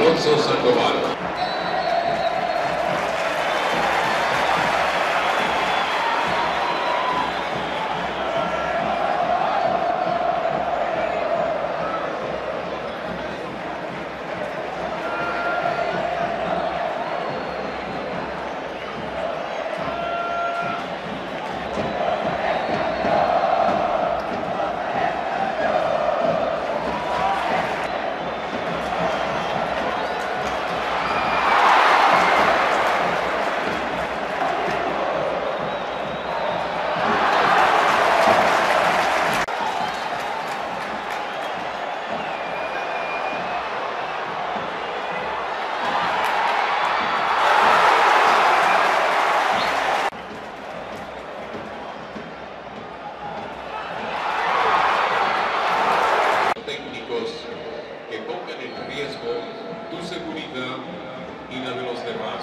Alonso Sandoval. Que pongan en riesgo tu seguridad y la de los demás.